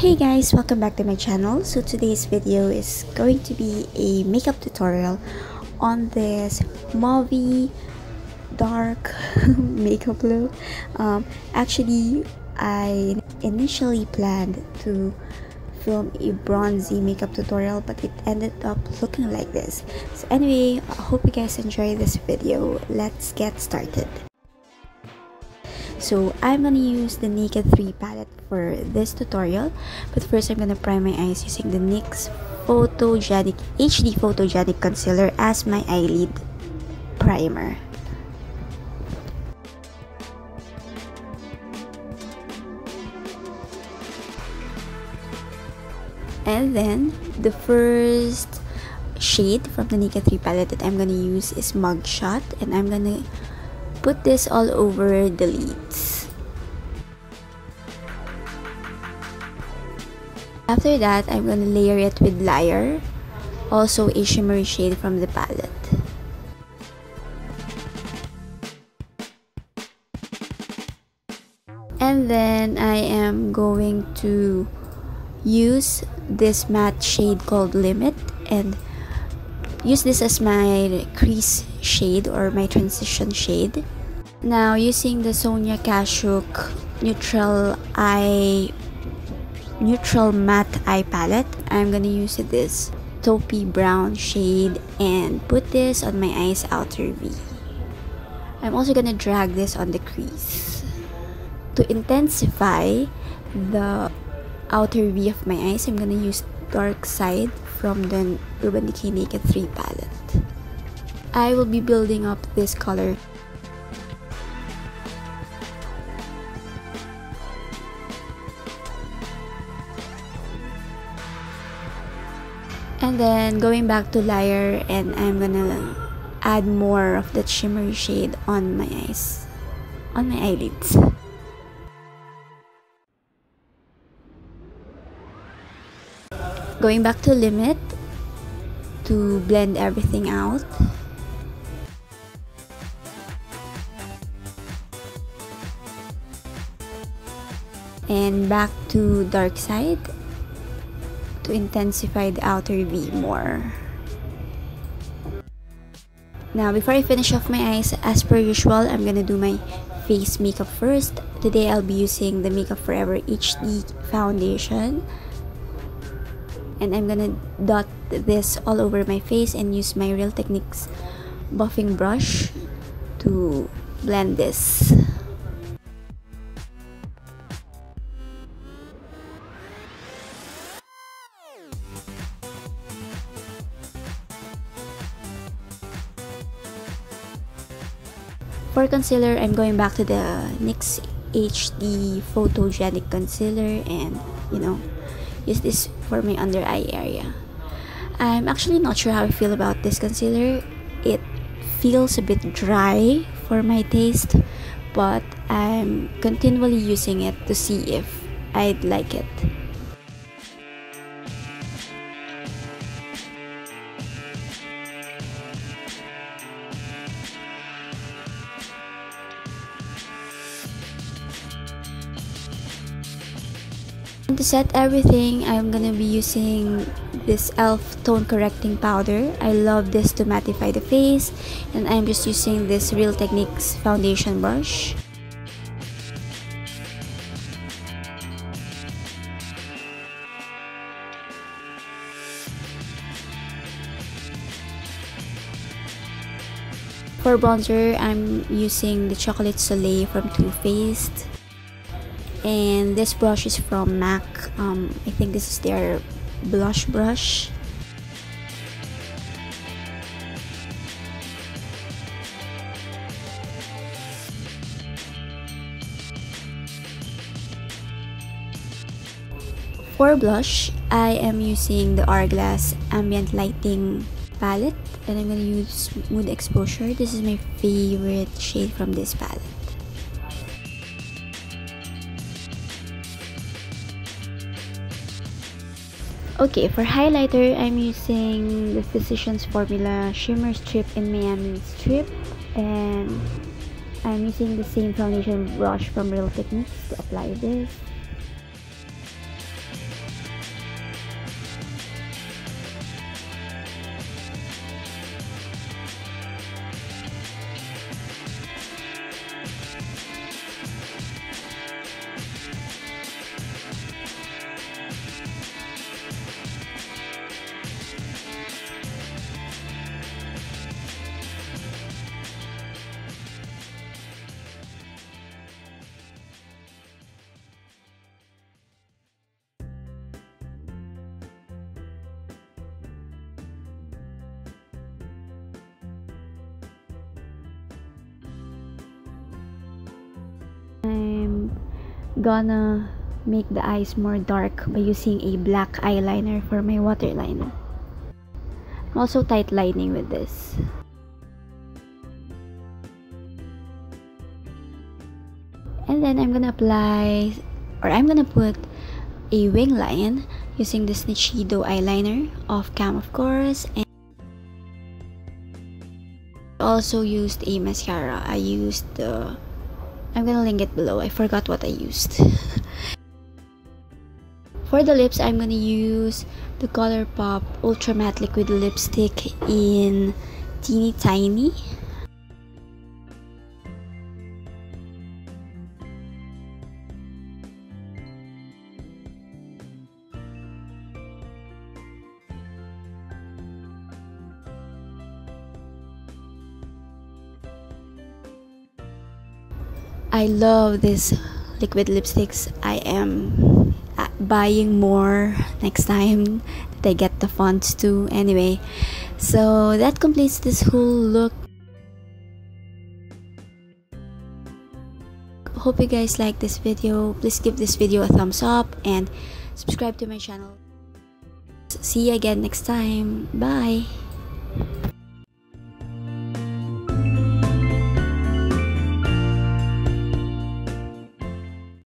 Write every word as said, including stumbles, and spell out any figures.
Hey guys, welcome back to my channel. So today's video is going to be a makeup tutorial on this mauve dark makeup look. Um, actually, I initially planned to film a bronzy makeup tutorial, but it ended up looking like this. So anyway, I hope you guys enjoy this video. Let's get started. So I'm gonna use the Naked three palette for this tutorial, but first I'm gonna prime my eyes using the NYX Photogenic H D Photogenic Concealer as my eyelid primer. And then the first shade from the Naked three palette that I'm gonna use is Mugshot, and I'm gonna put this all over the lids. After that, I'm gonna layer it with Liar, also a shimmery shade from the palette. And then I am going to use this matte shade called Limit and use this as my crease shade or my transition shade. Now, using the Sonia Kashuk Neutral Eye Neutral Matte Eye Palette, I'm gonna use this taupey brown shade and put this on my eye's outer V. I'm also gonna drag this on the crease. To intensify the outer V of my eyes, I'm gonna use Dark Side from the Urban Decay Naked three palette. I will be building up this color. And then going back to Liar, and I'm gonna add more of that shimmery shade on my eyes, on my eyelids. Going back to Limit to blend everything out. And back to Dark Side to intensify the outer V more. Now, before I finish off my eyes, as per usual, I'm gonna do my face makeup first. Today, I'll be using the Makeup Forever H D foundation. And I'm gonna dot this all over my face and use my Real Techniques buffing brush to blend this. For concealer, I'm going back to the NYX H D Photogenic Concealer and, you know, use this for my under eye area. I'm actually not sure how I feel about this concealer. It feels a bit dry for my taste, but I'm continually using it to see if I'd like it. To set everything, I'm gonna be using this e l f tone correcting powder. I love this to mattify the face, and I'm just using this Real Techniques foundation brush. For bronzer, I'm using the Chocolate Soleil from Too Faced. And this brush is from MAC. Um, I think this is their blush brush. For blush, I am using the Hourglass Ambient Lighting Palette, and I'm gonna use Mood Exposure. This is my favorite shade from this palette. Okay, for highlighter, I'm using the Physicians Formula Shimmer Strip in Miami Strip, and I'm using the same foundation brush from Real Techniques to apply this. I'm gonna make the eyes more dark by using a black eyeliner for my waterline. I'm also tight lining with this. And then I'm gonna apply, or I'm gonna put a wing line using this Nichido eyeliner, off cam of course, and also used a mascara. I used the, I'm gonna link it below, I forgot what I used. For the lips, I'm gonna use the Colourpop Ultra Matte Liquid Lipstick in Teeny Tiny. I love these liquid lipsticks. I am buying more next time that I get the fonts too. Anyway, so that completes this whole look. Hope you guys like this video. Please give this video a thumbs up and subscribe to my channel. See you again next time. Bye!